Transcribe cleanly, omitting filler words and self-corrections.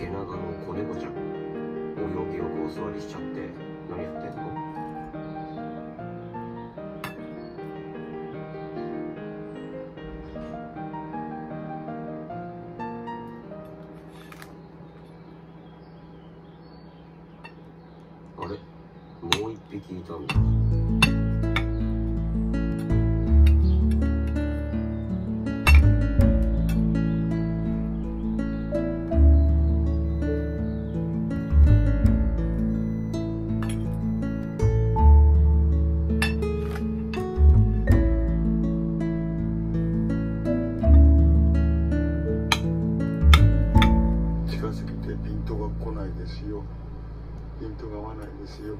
毛長の子猫ちゃん。もうよくよくお座りしちゃって何やってんの？あれ、もう一匹いたんだ。ピントが来ないですよ。ピントが合わないですよ。